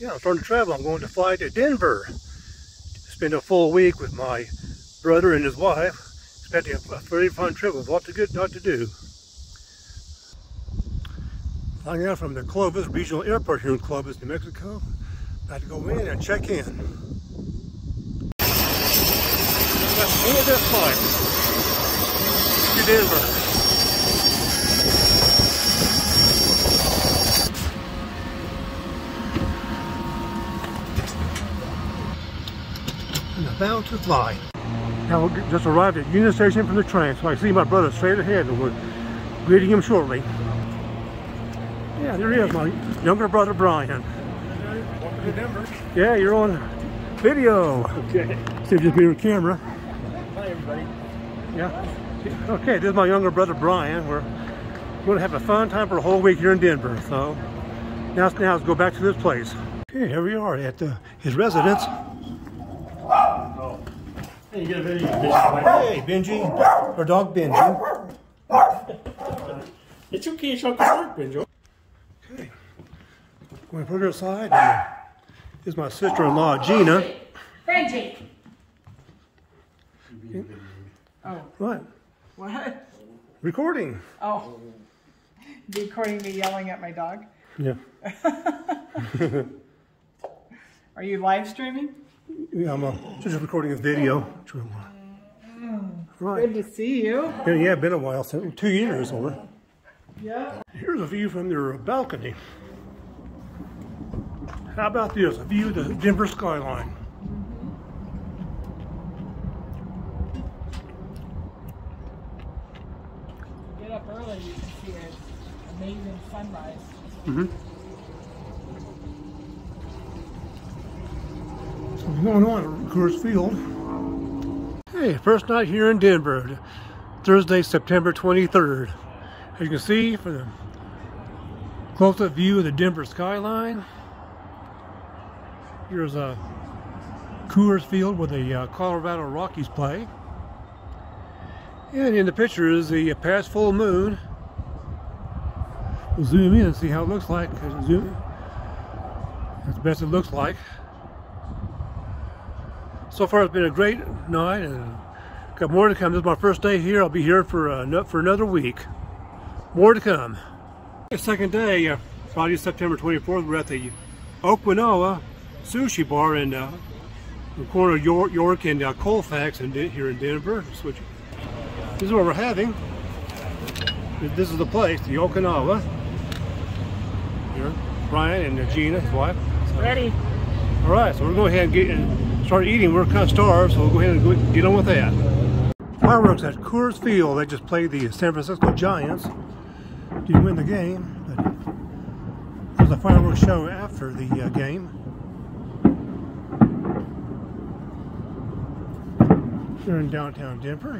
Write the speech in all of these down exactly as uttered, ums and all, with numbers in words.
yeah, I'm starting to travel. I'm going to fly to Denver to spend a full week with my brother and his wife. Expecting a very fun trip with lots of good stuff to do. Flying out from the Clovis Regional Airport here in Clovis, New Mexico. About to go in and check in. That's all this flight to Denver. And about to fly. Now we just arrived at Union Station from the train, so I see my brother straight ahead, and we're greeting him shortly. Yeah, there he is, my younger brother Brian. Welcome to Denver. Yeah, you're on video. Okay. So just be on camera. Hi, everybody. Yeah. Okay, this is my younger brother Brian. We're going to have a fun time for a whole week here in Denver. So now, now let's go back to this place. Okay, here we are at uh, his residence. Hey, you get a video, hey, Benji, our dog Benji. Uh, it's okay, it's not gonna work, Benji. Okay, going further aside. Uh, here's my sister-in-law, Gina. Benji. Okay. Oh. What? What? Recording. Oh. Recording me yelling at my dog. Yeah. Are you live streaming? Yeah, I'm uh, just recording a video. Right. Good to see you. Yeah, yeah, been a while, since two years over. Yeah. Here's a view from their balcony. How about this? A view of the Denver skyline. Mm-hmm. Get up early, you can see an amazing sunrise. Mm-hmm. What's going on at Coors Field? Hey, first night here in Denver, Thursday, September twenty-third. As you can see, for the close-up view of the Denver skyline, here's a Coors Field where the uh, Colorado Rockies play, and in the picture is the past full moon. We'll zoom in and see how it looks like. Zoom. That's the best it looks like. So far, it's been a great night, and got more to come. This is my first day here. I'll be here for uh, for another week. More to come. The second day, uh, Friday, September twenty-fourth, we're at the Okinawa Sushi Bar in uh, the corner of York, York and uh, Colfax, and here in Denver. Switch. This is what we're having. This is the place, the Okinawa. Here, Brian and uh, Gina, his wife. So. Ready. All right, so we're going to go ahead and get in. Started eating, we're kind of starved, so we'll go ahead and go, get on with that. Fireworks at Coors Field. They just played the San Francisco Giants. Didn't win the game, but there's a fireworks show after the uh, game. Here in downtown Denver.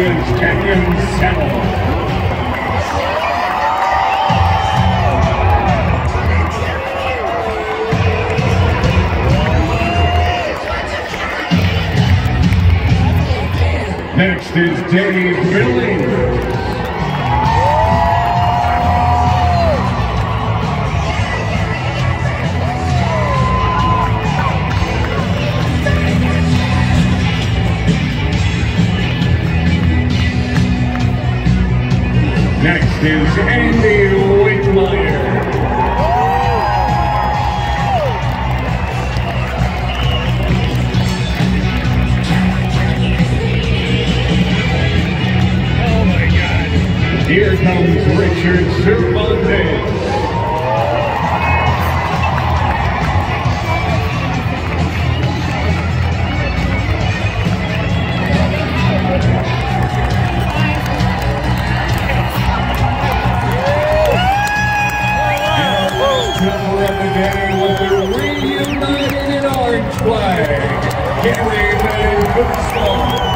Engines check in settle. Next is Dave Finley. Next is Andy Wittmeyer. Here comes Richard Cervantes. And we'll cover up the day with a reunited orange flag. Carried by Coors Field.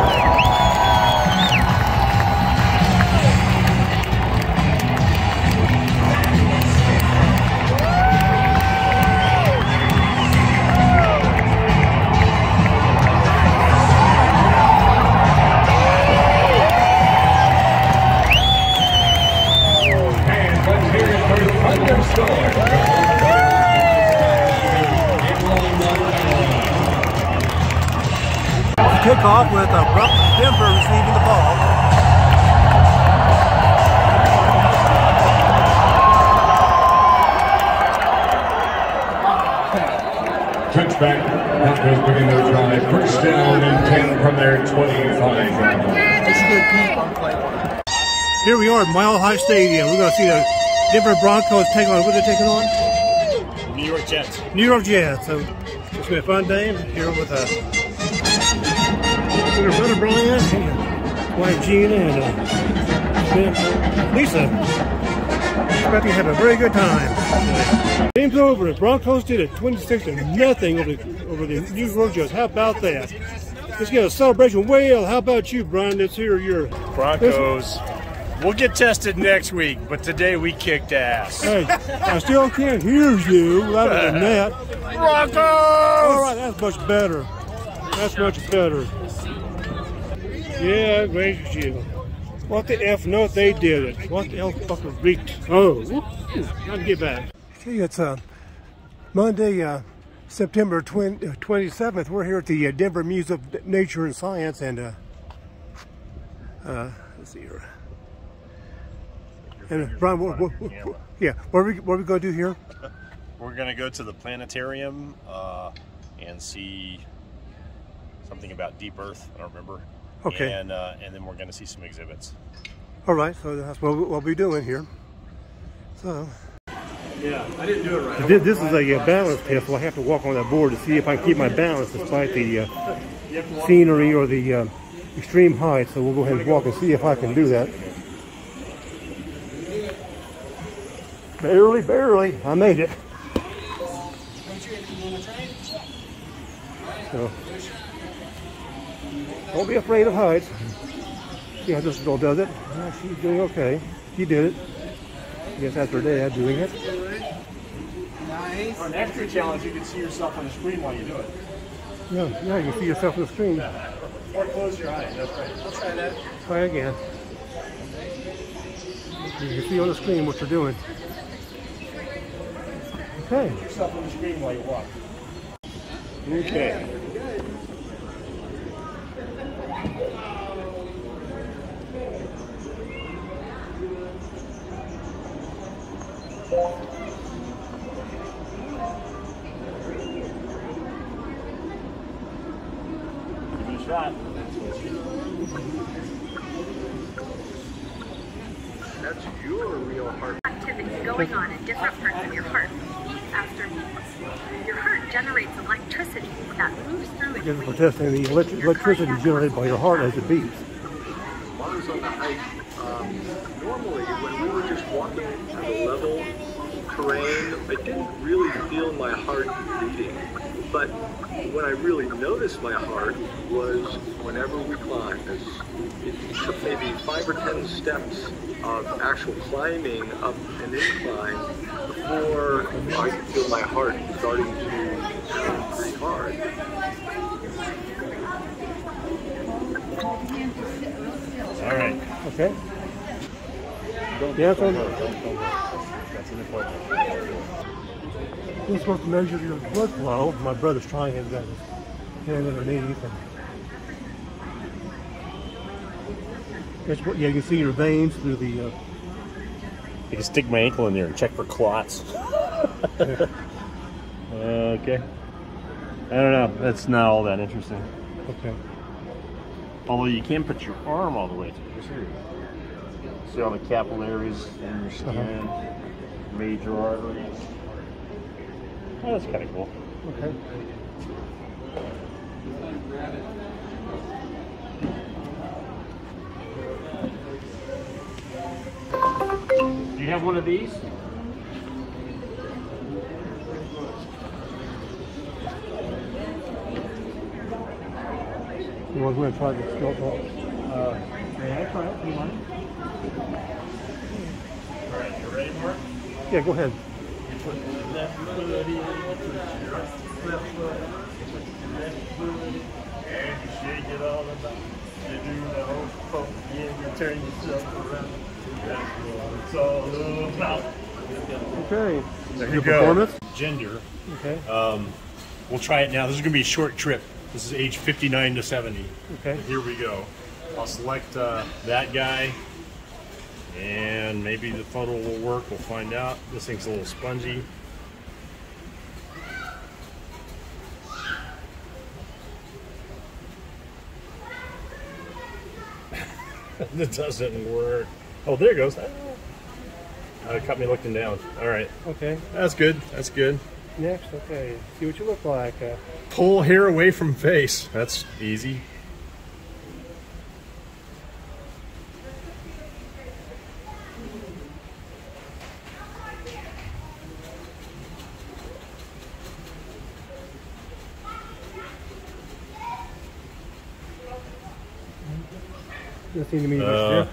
Kick off with a rough Denver receiving the ball. Touchback. Broncos begin their drive. First down and ten from their twenty-five. Here we are at Mile High Stadium. We're going to see the Denver Broncos take on. What are they taking on? New York Jets. New York Jets. So it's been a fun day. I'm here with a. We're going to Brian, and wife Gina, and uh, Lisa. Happy to have a very good time. Game's over. The Broncos did it twenty-six to nothing over the, over the New York Jets. How about that? Let's get a celebration. Well, how about you, Brian? Let's hear your Broncos. Listen. We'll get tested next week, but today we kicked ass. Hey, I still can't hear you louder than that. Broncos! All right, that's much better. That's much better. Yeah, gracious you. What the F? No, they did it. What the F? Fucking reek. Oh, I can get back. See, it's uh, Monday, uh, September twenty-seventh. We're here at the uh, Denver Museum of Nature and Science, and uh, uh, let's see here. And uh, Brian, what, what, what, what, yeah, what are we what are we gonna do here? We're gonna go to the planetarium uh, and see something about Deep Earth. I don't remember. Okay. And, uh, and then we're going to see some exhibits. All right, so that's what we'll be doing here. So. Yeah, I didn't do it right. This, this is a uh, balance test, so I have to walk on that board to see if I can keep my balance despite the uh, scenery or the uh, extreme height. So we'll go ahead and walk and see if I can do that. Barely, barely. I made it. So. Don't be afraid of heights. Yeah, this girl does it. Oh, she's doing okay. She did it. I guess that's her dad doing it. Nice. For an extra challenge, you can see yourself on the screen while you do it. Yeah, yeah, you can see yourself on the screen. Or close your eyes. That's right. We'll try that. Try again. You can see on the screen what you're doing. Okay. Put yourself on the screen while you walk. Okay. Yeah. Shot. That's your real heart. Activity going on in different parts of your heart. After your heart generates electricity that moves through it. We're testing the electric electricity generated by your heart as it beats. I was on the hike. Um, normally, when we were just walking through the level terrain, I didn't really feel my heart beating. But what I really noticed my heart was whenever we climbed, it took maybe five or ten steps of actual climbing up an incline before I could feel my heart starting to turn pretty hard. All right. Okay. Don't, yeah, don't, don't, don't, don't. That's an important one. You're supposed to measure your blood flow. My brother's trying it, got his hand underneath. And It's, yeah, you can see your veins through the. Uh... I can stick my ankle in there and check for clots. Yeah. Okay. I don't know. That's not all that interesting. Okay. Although you can put your arm all the way through. Sure. See all the capillaries in your skin, uh-huh. major arteries. Oh, that's kind of cool. Okay. Do you have one of these? You want to try the skull top? Uh, may I try it? Do you mind? All right, you ready for it? Yeah, go ahead. You put left foot in, left foot, left foot, and you shake it all about. You do the whole pump, and you turn yourself around. It's all about. Okay. There you go. Gender. Okay. Um, we'll try it now. This is going to be a short trip. This is age fifty-nine to seventy. Okay. Here we go. I'll select uh, that guy, and maybe the funnel will work. We'll find out. This thing's a little spongy. That doesn't work. Oh, there it goes. It uh, caught me looking down. All right. Okay. That's good. That's good. Next, okay. See what you look like. Uh, Pull hair away from face. That's easy. That seems to me uh,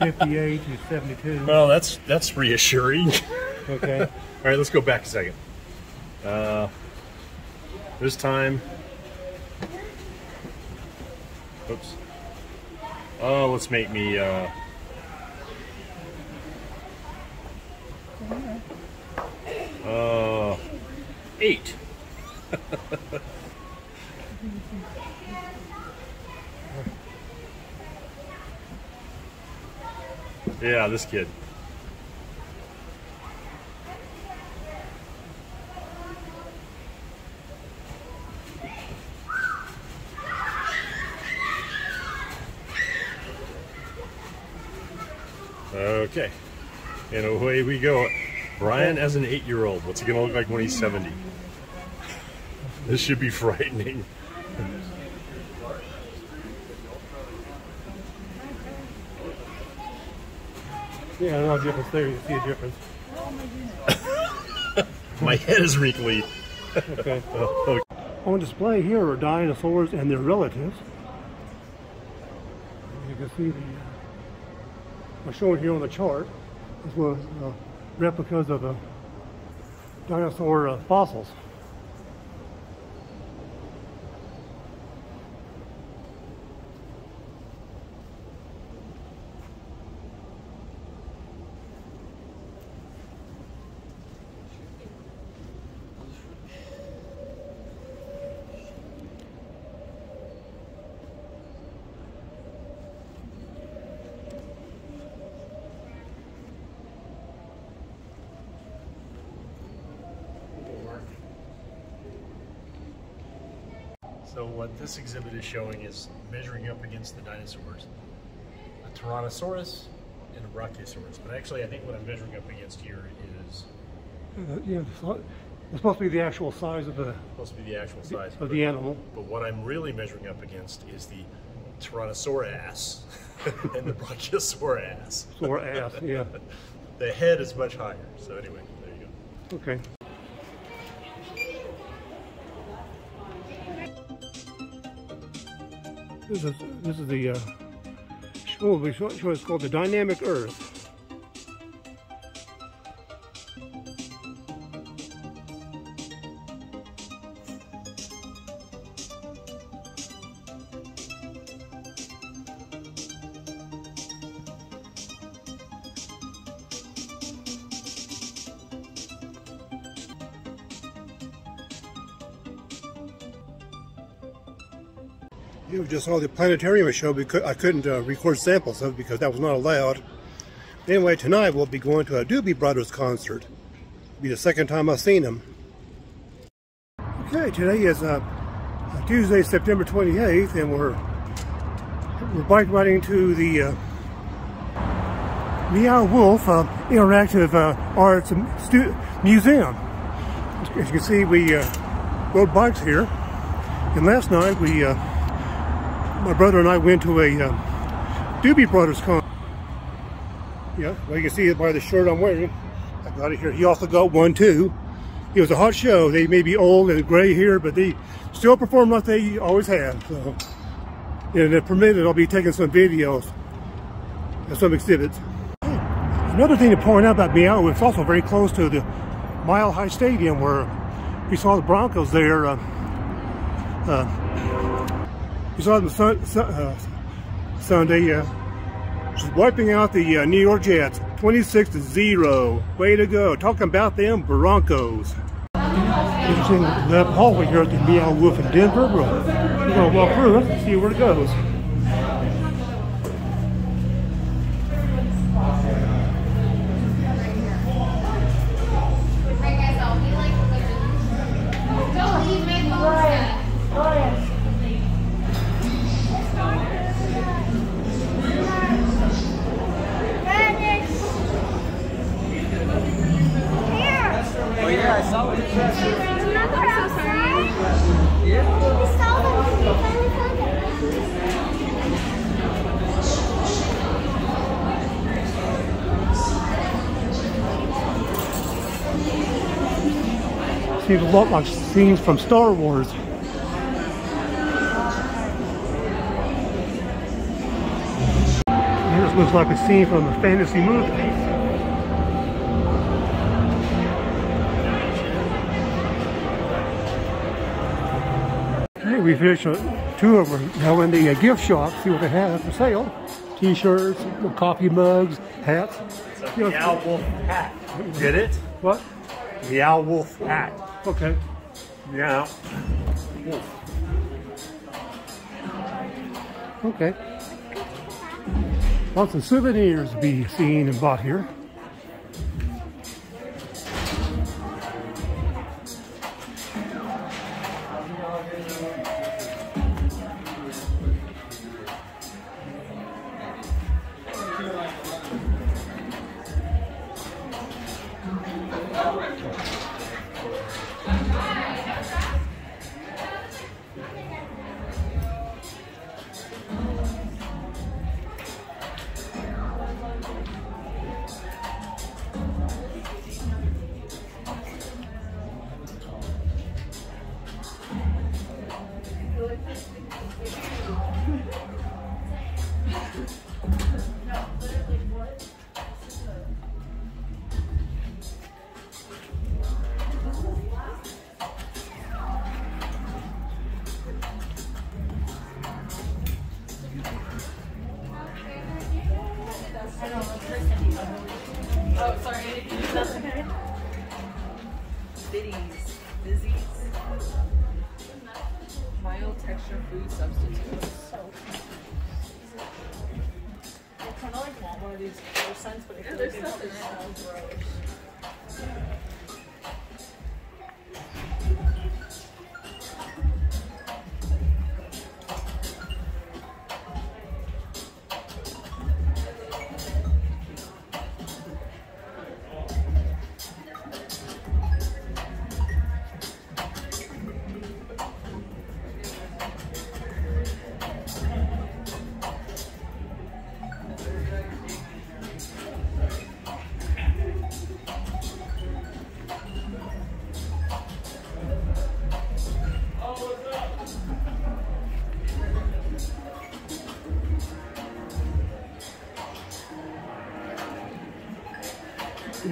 fifty-eight to seventy-two. Well, that's that's reassuring. Okay. All right, let's go back a second. Uh, this time, oops. Oh, let's make me. Uh, uh, eight. Yeah, this kid. Okay, and away we go. Brian as an eight-year-old, what's he gonna look like when he's seventy? This should be frightening. Yeah, I don't know if you can see a difference. My head is wrinkly. Okay. Oh, okay. On display here are dinosaurs and their relatives. You can see the, uh, shown here on the chart, as well as uh, replicas of uh, dinosaur uh, fossils. So what this exhibit is showing is measuring up against the dinosaurs, a Tyrannosaurus and a Brachiosaurus. But actually, I think what I'm measuring up against here is uh, yeah, it's supposed to be the actual size of the supposed to be the actual size of but, the animal. But what I'm really measuring up against is the Tyrannosaurus and the Brachiosaurus. Or ass, yeah. The head is much higher. So anyway, there you go. Okay. This is this is the uh, show, we show, show it's called the Dynamic Earth. You just saw the planetarium show. Because I couldn't uh, record samples of it because that was not allowed. But anyway, tonight we'll be going to a Doobie Brothers concert. It'll be the second time I've seen them. Okay, today is uh, Tuesday, September twenty-eighth, and we're we're bike riding to the uh, Meow Wolf uh, Interactive uh, Arts Museum. As you can see, we uh, rode bikes here, and last night we. Uh, My brother and I went to a uh, Doobie Brothers concert. Yeah, well, you can see it by the shirt I'm wearing. I got it here. He also got one too. It was a hot show. They may be old and gray here, but they still perform like they always have. So, and if permitted, I'll be taking some videos of some exhibits. Another thing to point out about Meow, it's also very close to the Mile High Stadium where we saw the Broncos there. Uh, uh, We saw them sun, sun, uh, Sunday, uh, just wiping out the uh, New York Jets, twenty-six to zero. Way to go! Talking about them Broncos. Interesting left hallway here at the Meow Wolf in Denver. We're gonna walk through it and see where it goes. These look like scenes from Star Wars. This looks like a scene from a fantasy movie. Okay, we finished two of them. Now we're in the uh, gift shop, see what they have for sale. T-shirts, coffee mugs, hats. It's a you Meow know, Wolf hat. Get it? What? Meow Wolf hat. Okay. Meow Wolf. Okay. Lots of souvenirs to be seen and bought here.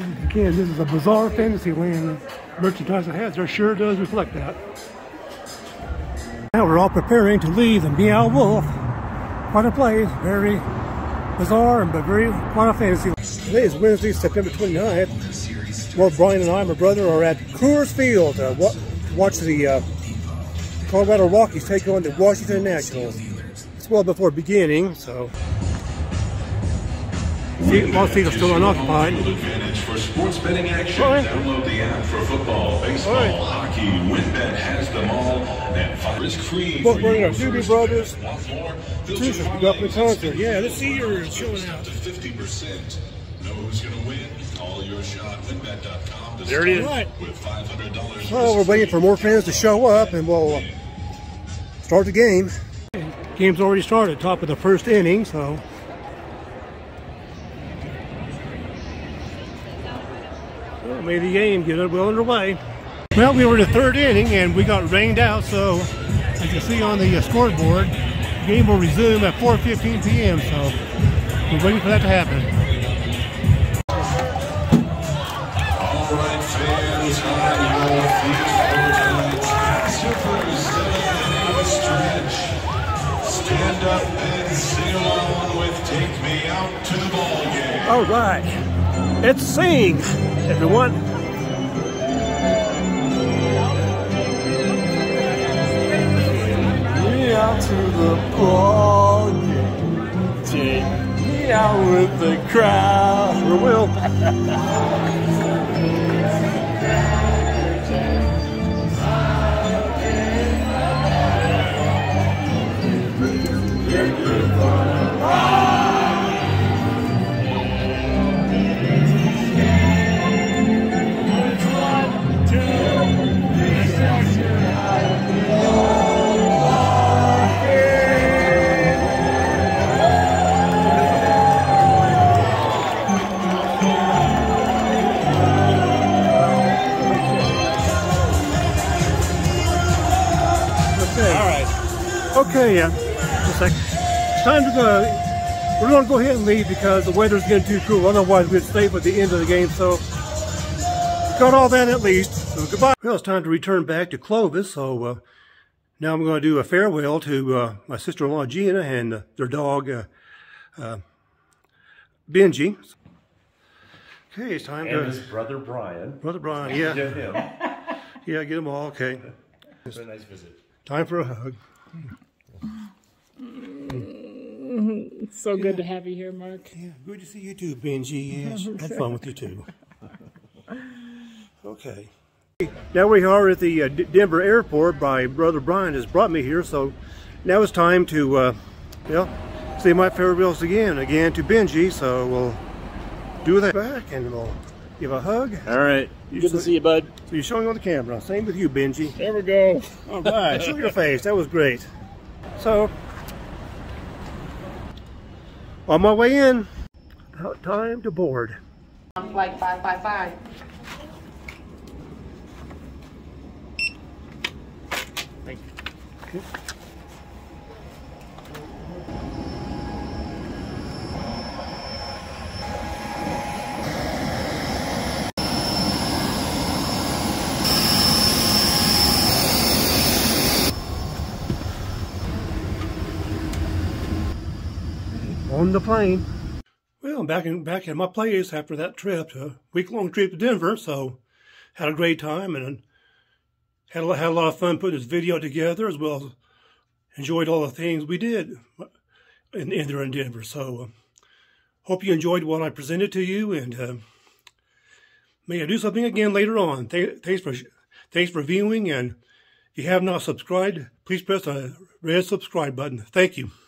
again, this is a bizarre fantasy land merchandise it has. It sure does reflect that. Now we're all preparing to leave the Meow Wolf. Quite a place, very bizarre, but very quite a fantasy land. Today is Wednesday, September twenty-ninth. Well, Brian and I, my brother, are at Coors Field uh, wa to watch the uh, Colorado Rockies take on the Washington Nationals. It's well before beginning, so... See, most seats are still unoccupied. For sports betting action, right. Download the app for football, baseball, right. Hockey. WinBet has them all. Well, we're in our Doobie Brothers. Jesus, we got the concert. Yeah, this year is showing out. fifty percent. Know who's going to win? All your shot. WinBet dot com. There it is. Right. With five hundred dollars. Well, we're waiting for more fans to show up, and we'll uh, start the game. Game's already started. Top of the first inning, so... Made the game get it well underway. Well, we were in the third inning and we got rained out, so as you see on the scoreboard, the game will resume at four fifteen p m So we're waiting for that to happen. All right, fans, on your feet for the night. Super seven-inning stretch. Stand up and sing along with "Take Me Out to the Ball Game." All right. It's sing, everyone. Take me out to the ball game. Take me out with the crowd. We will. Okay, yeah, just like, it's time to go. We're gonna go ahead and leave because the weather's getting too cool. Otherwise, we'd stay for the end of the game. So, got all that at least. So goodbye. Well, it's time to return back to Clovis. So uh, now I'm gonna do a farewell to uh, my sister-in-law Gina and uh, their dog uh, uh, Benji. Okay, it's time and to his brother Brian. Brother Brian, yeah, get him. Yeah, get them all. Okay. It's a nice visit. Time for a hug. It's so good yeah. to have you here, Mark. Yeah, good to see you too, Benji. Yes, had fun with you too. Okay. Now we are at the uh, D Denver Airport. My brother Brian has brought me here, so now it's time to, uh, well, say my farewells again, again to Benji. So we'll do that back and we'll give a hug. All right. You're good to see you, bud. So you're showing on the camera. Same with you, Benji. There we go. All right. Show your face. That was great. So, on my way in, time to board. On flight five five five. Thank you. Okay. On the plane. Well, I'm back in back at my place after that trip, a week-long trip to Denver. So, had a great time and had a, had a lot of fun putting this video together, as well as enjoyed all the things we did in in, there in Denver. So, uh, hope you enjoyed what I presented to you, and uh, may I do something again later on. Th thanks for thanks for viewing, and if you have not subscribed, please press the red subscribe button. Thank you.